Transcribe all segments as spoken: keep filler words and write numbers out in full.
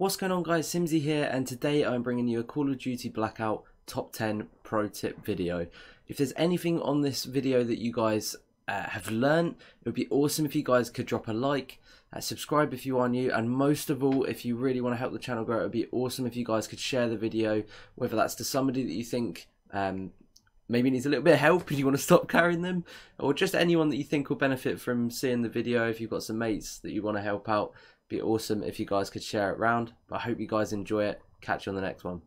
What's going on, guys? Simsy here, and today I'm bringing you a Call of Duty Blackout top ten pro tip video. If there's anything on this video that you guys uh, have learned, it would be awesome if you guys could drop a like, uh, subscribe if you are new, and most of all, if you really want to help the channel grow, it would be awesome if you guys could share the video, whether that's to somebody that you think um, maybe needs a little bit of help if you want to stop carrying them, or just anyone that you think will benefit from seeing the video. If you've got some mates that you want to help out, it'd be awesome if you guys could share it round. But I hope you guys enjoy it. Catch you on the next one.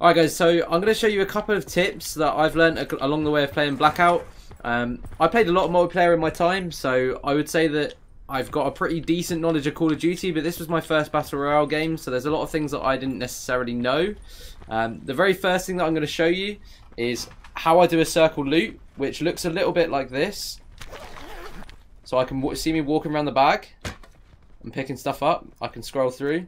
Alright guys, so I'm going to show you a couple of tips that I've learned along the way of playing Blackout. Um, I played a lot of multiplayer in my time, so I would say that I've got a pretty decent knowledge of Call of Duty, but this was my first Battle Royale game, so there's a lot of things that I didn't necessarily know. Um, the very first thing that I'm going to show you is how I do a circle loop, which looks a little bit like this. So I can see me walking around the bag and picking stuff up. I can scroll through.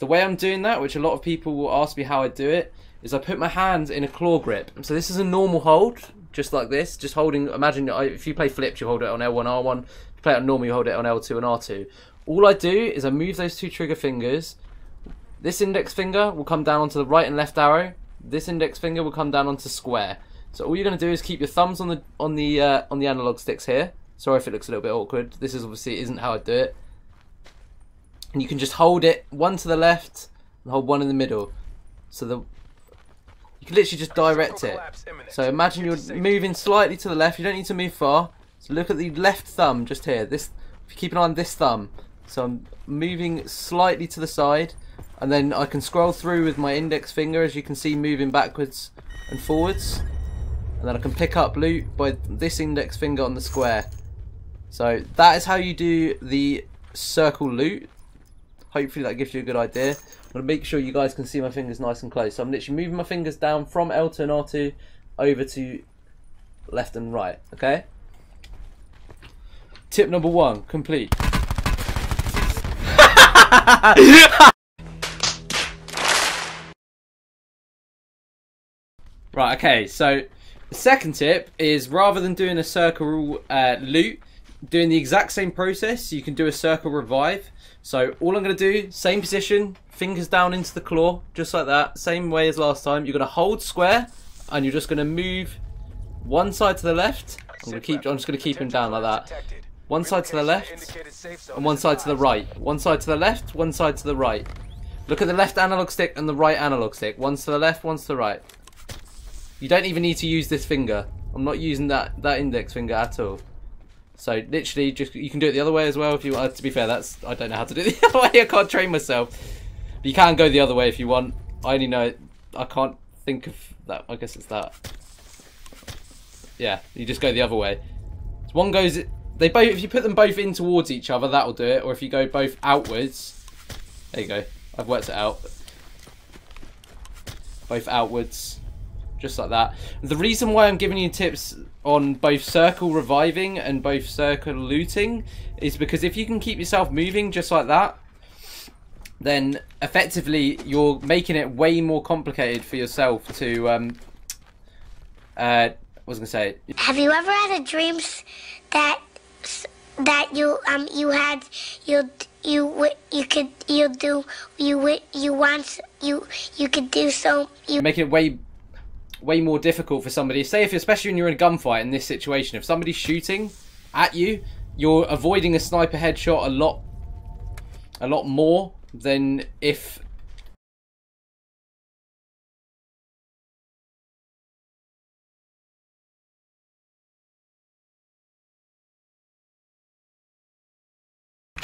The way I'm doing that, which a lot of people will ask me how I do it, is I put my hands in a claw grip. So this is a normal hold, just like this, just holding. Imagine if you play flips, you hold it on L one R one. If you play it on normal, you hold it on L two and R two. All I do is I move those two trigger fingers. This index finger will come down onto the right and left arrow. This index finger will come down onto square. So all you're going to do is keep your thumbs on the on the uh, on the analog sticks here. Sorry if it looks a little bit awkward. This is obviously isn't how I do it. And you can just hold it one to the left and hold one in the middle. So the you can literally just direct it. So imagine you're moving slightly to the left. You don't need to move far. So look at the left thumb just here. This, if you keep an eye on this thumb. So I'm moving slightly to the side, and then I can scroll through with my index finger, as you can see, moving backwards and forwards. And then I can pick up loot by this index finger on the square. So that is how you do the circle loot. Hopefully that gives you a good idea. I'm going to make sure you guys can see my fingers nice and close. So I'm literally moving my fingers down from L two and R two over to left and right. Okay? Tip number one, complete. Right, okay. So the second tip is, rather than doing a circle uh, loop, doing the exact same process, you can do a circle revive. So all I'm going to do, same position, fingers down into the claw, just like that, same way as last time. You're going to hold square, and you're just going to move one side to the left. I'm going to keep, I'm just going to keep him down like that. One side to the left, and one side to the right. One side to the left, one side to the right. Look at the left analog stick and the right analog stick. One's to the left, one's to the right. You don't even need to use this finger. I'm not using that, that index finger at all. So literally, just you can do it the other way as well if you want. To be fair, that's I don't know how to do it the other way. I can't train myself. But you can go the other way if you want. I only know I can't think of that. I guess it's that. Yeah, you just go the other way. So one goes. They both. If you put them both in towards each other, that'll do it. Or if you go both outwards, there you go. I've worked it out. Both outwards. Just like that. The reason why I'm giving you tips on both circle reviving and both circle looting is because if you can keep yourself moving just like that, then effectively you're making it way more complicated for yourself to um uh what was I gonna say? Have you ever had a dream that that you um you had you you you could you do you you want you you could do so you making it way way more difficult for somebody. Say if, especially when you're in a gunfight in this situation, if somebody's shooting at you, you're avoiding a sniper headshot a lot, a lot more than if.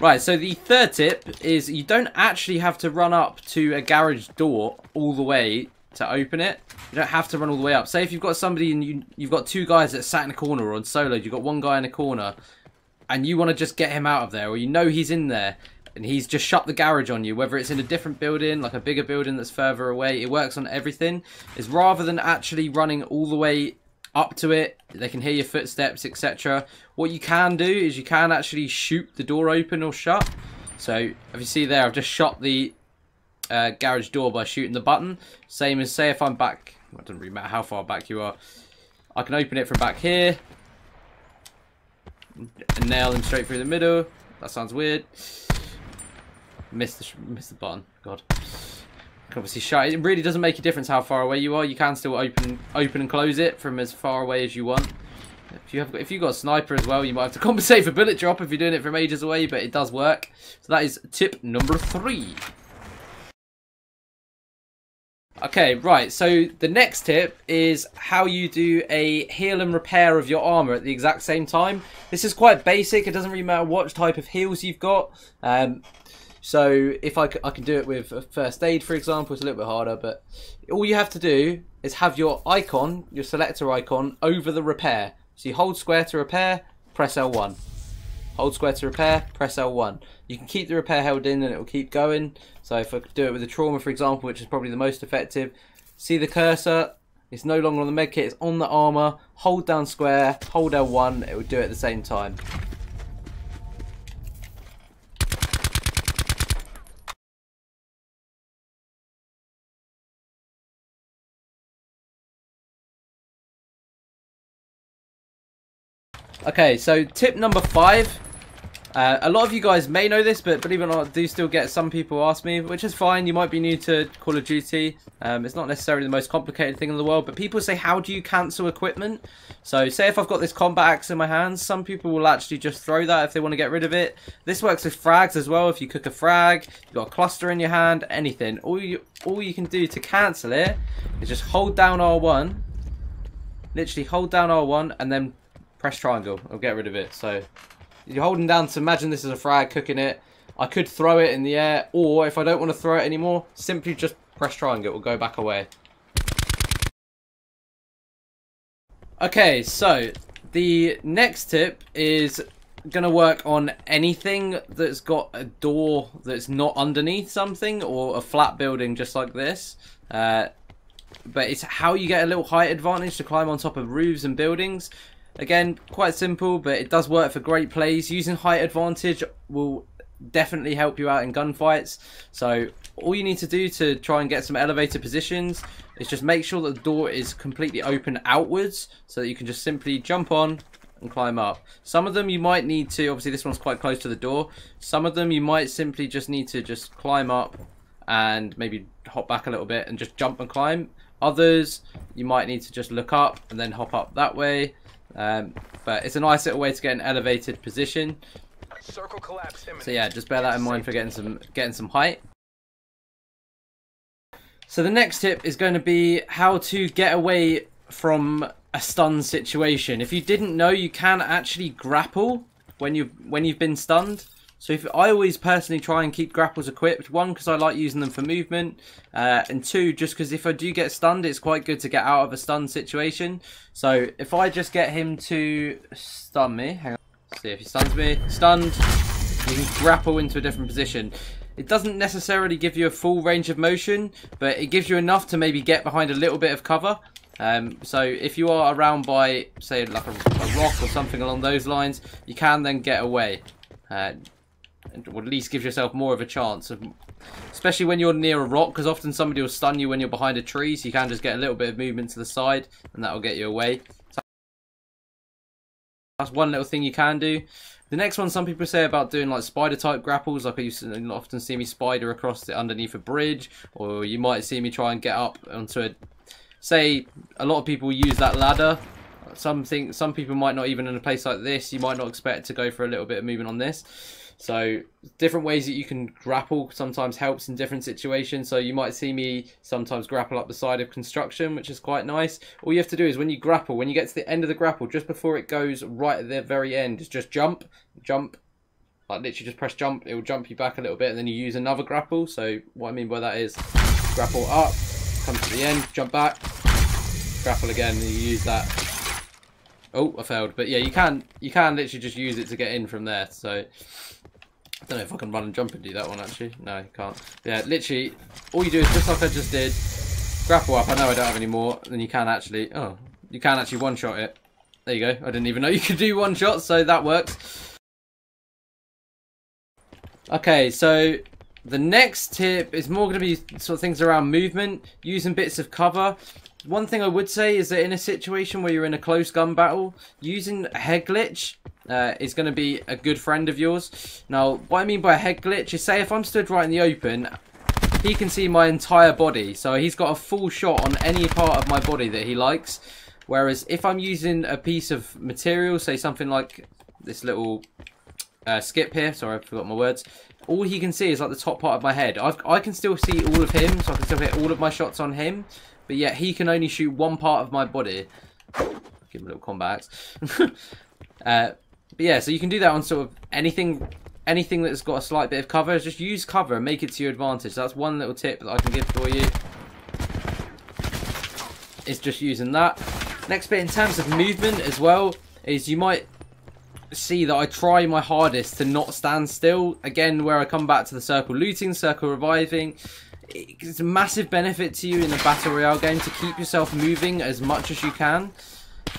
Right, so the third tip is you don't actually have to run up to a garage door all the way to open it. You don't have to run all the way up. Say if you've got somebody and you, you've got two guys that sat in a corner or on solo, you've got one guy in a corner and you want to just get him out of there, or you know he's in there and he's just shut the garage on you, whether it's in a different building, like a bigger building that's further away, it works on everything, is rather than actually running all the way up to it, they can hear your footsteps, et cetera. What you can do is you can actually shoot the door open or shut. So if you see there, I've just shot the Uh, garage door by shooting the button. Same as say if I'm back, well, it doesn't really matter how far back you are, I can open it from back here and nail them straight through the middle. That sounds weird. Missed the, sh missed the button. God. Can obviously shut it. It really doesn't make a difference how far away you are. You can still open open and close it from as far away as you want. If you have, if you've got a sniper as well, you might have to compensate for bullet drop if you're doing it from ages away, but it does work. So that is tip number three. Okay, right, so the next tip is how you do a heal and repair of your armor at the exact same time. This is quite basic. It doesn't really matter what type of heals you've got. Um, so if I, I can do it with a first aid, for example, it's a little bit harder, but all you have to do is have your icon, your selector icon, over the repair. So you hold square to repair, press L one. Hold square to repair, press L one. You can keep the repair held in and it will keep going. So if I do it with a trauma, for example, which is probably the most effective, see the cursor, it's no longer on the medkit, it's on the armor. Hold down square, hold L one, it will do it at the same time. Okay, so tip number five. Uh, a lot of you guys may know this, but believe it or not, I do still get some people ask me, which is fine. You might be new to Call of Duty. Um, it's not necessarily the most complicated thing in the world, but people say, how do you cancel equipment? So say if I've got this combat axe in my hands, some people will actually just throw that if they want to get rid of it. This works with frags as well. If you cook a frag, you've got a cluster in your hand, anything. All you, all you can do to cancel it is just hold down R one. Literally hold down R one and then press triangle. It'll get rid of it. So you're holding down to imagine this is a frag, cooking it. I could throw it in the air, or if I don't want to throw it anymore, simply just press triangle. It will go back away. Okay, so the next tip is going to work on anything that's got a door that's not underneath something, or a flat building just like this. Uh, but it's how you get a little height advantage to climb on top of roofs and buildings. Again, quite simple, but it does work for great plays. Using height advantage will definitely help you out in gunfights. So all you need to do to try and get some elevated positions is just make sure that the door is completely open outwards so that you can just simply jump on and climb up. Some of them you might need to, obviously this one's quite close to the door, some of them you might simply just need to just climb up and maybe hop back a little bit and just jump and climb. Others you might need to just look up and then hop up that way. Um, but it's a nice little way to get an elevated position. Circle collapse imminent. So yeah, just bear that in mind for getting some getting some height. So the next tip is going to be how to get away from a stun situation. If you didn't know, you can actually grapple when you when you've been stunned. So if I always personally try and keep grapples equipped, one, because I like using them for movement, uh, and two, just because if I do get stunned, it's quite good to get out of a stun situation. So if I just get him to stun me, hang on, let's see if he stuns me, stunned, you can grapple into a different position. It doesn't necessarily give you a full range of motion, but it gives you enough to maybe get behind a little bit of cover. Um, so if you are around by, say, like a, a rock or something along those lines, you can then get away. Uh, Or at least give yourself more of a chance, of, especially when you're near a rock, because often somebody will stun you when you're behind a tree, so you can just get a little bit of movement to the side and that will get you away. So that's one little thing you can do. The next one, some people say about doing like spider type grapples, like I used to often see me spider across the, underneath a bridge, or you might see me try and get up onto a, say a lot of people use that ladder. Something some people might not, even in a place like this, you might not expect to go for a little bit of movement on this. So different ways that you can grapple sometimes helps in different situations. So you might see me sometimes grapple up the side of construction, which is quite nice. All you have to do is when you grapple, when you get to the end of the grapple, just before it goes right at the very end, is just jump, jump, like literally just press jump. It will jump you back a little bit and then you use another grapple. So what I mean by that is grapple up, come to the end, jump back, grapple again, and you use that. Oh, I failed. But yeah, you can you can literally just use it to get in from there. So I don't know if I can run and jump and do that one actually. No, I can't. Yeah, literally all you do is just like I just did, grapple up. I know I don't have any more. Then you can actually oh you can actually one shot it. There you go. I didn't even know you could do one shot, so that works. Okay, so the next tip is more going to be sort of things around movement, using bits of cover. One thing I would say is that in a situation where you're in a close gun battle, using a head glitch uh, is going to be a good friend of yours. Now, what I mean by a head glitch is, say if I'm stood right in the open, he can see my entire body. So he's got a full shot on any part of my body that he likes. Whereas if I'm using a piece of material, say something like this little uh, skip here, sorry I forgot my words, all he can see is like the top part of my head. I've, I can still see all of him, so I can still hit all of my shots on him, but yet he can only shoot one part of my body. Give him a little combat axe. uh, but yeah, so you can do that on sort of anything anything that's got a slight bit of cover. Just use cover and make it to your advantage. That's one little tip that I can give for you. It's just using that. Next bit in terms of movement as well is you might see that I try my hardest to not stand still. Again, where I come back to the circle looting, circle reviving, it's a massive benefit to you in a battle royale game to keep yourself moving as much as you can.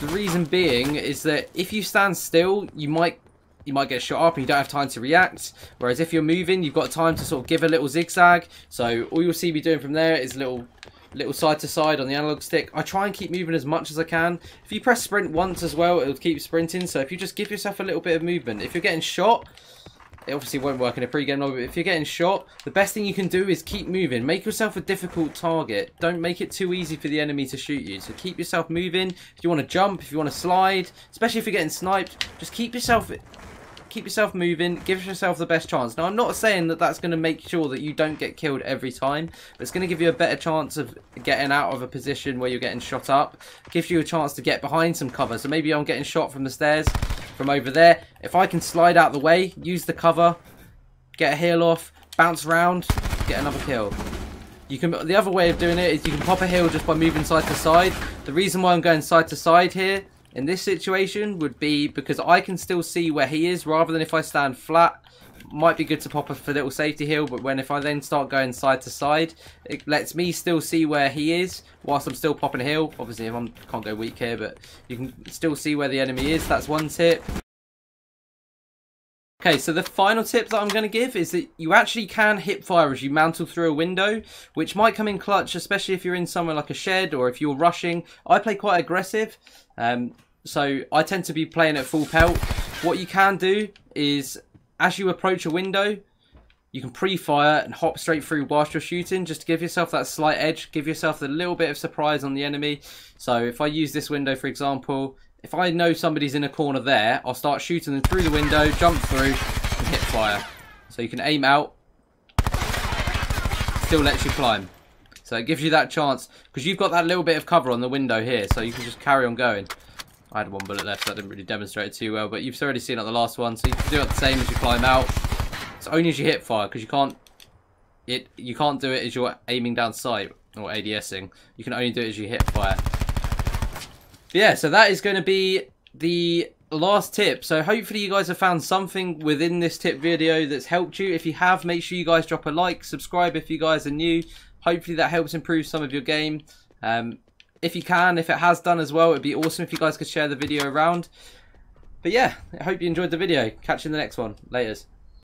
The reason being is that if you stand still, you might you might get shot up and you don't have time to react. Whereas if you're moving, you've got time to sort of give a little zigzag. So all you'll see me doing from there is little little side to side on the analog stick. I try and keep moving as much as I can. If you press sprint once as well, it'll keep sprinting. So if you just give yourself a little bit of movement, if you're getting shot, it obviously won't work in a pre-game lobby, but if you're getting shot, the best thing you can do is keep moving. Make yourself a difficult target. Don't make it too easy for the enemy to shoot you. So keep yourself moving. If you want to jump, if you want to slide, especially if you're getting sniped, just keep yourself keep yourself moving. Give yourself the best chance. Now, I'm not saying that that's going to make sure that you don't get killed every time, but it's going to give you a better chance of getting out of a position where you're getting shot up. It gives you a chance to get behind some cover. So maybe I'm getting shot from the stairs, from over there. If I can slide out the way, use the cover, get a heal off, bounce around, get another kill. You can. The other way of doing it is you can pop a heal just by moving side to side. The reason why I'm going side to side here in this situation would be because I can still see where he is, rather than if I stand flat. Might be good to pop up for a little safety heal, but when if I then start going side to side, it lets me still see where he is whilst I'm still popping a heal. Obviously, if I can't go weak here, but you can still see where the enemy is. That's one tip. Okay, so the final tip that I'm going to give is that you actually can hip fire as you mantle through a window, which might come in clutch, especially if you're in somewhere like a shed or if you're rushing. I play quite aggressive, um, so I tend to be playing at full pelt. What you can do is, as you approach a window, you can pre-fire and hop straight through whilst you're shooting, just to give yourself that slight edge, give yourself a little bit of surprise on the enemy. So if I use this window, for example, if I know somebody's in a corner there, I'll start shooting them through the window, jump through, and hip fire. So you can aim out, still lets you climb. So it gives you that chance, because you've got that little bit of cover on the window here, so you can just carry on going. I had one bullet left, so I didn't really demonstrate it too well, but you've already seen it on the last one, so you can do it the same as you climb out. It's only as you hip fire, because you can't it you can't do it as you're aiming down sight or ADSing. You can only do it as you hip fire. But yeah, so that is going to be the last tip. So hopefully you guys have found something within this tip video that's helped you. If you have, make sure you guys drop a like, subscribe if you guys are new. Hopefully that helps improve some of your game. Um If you can, if it has done as well, it'd be awesome if you guys could share the video around. But yeah, I hope you enjoyed the video. Catch you in the next one. Laters.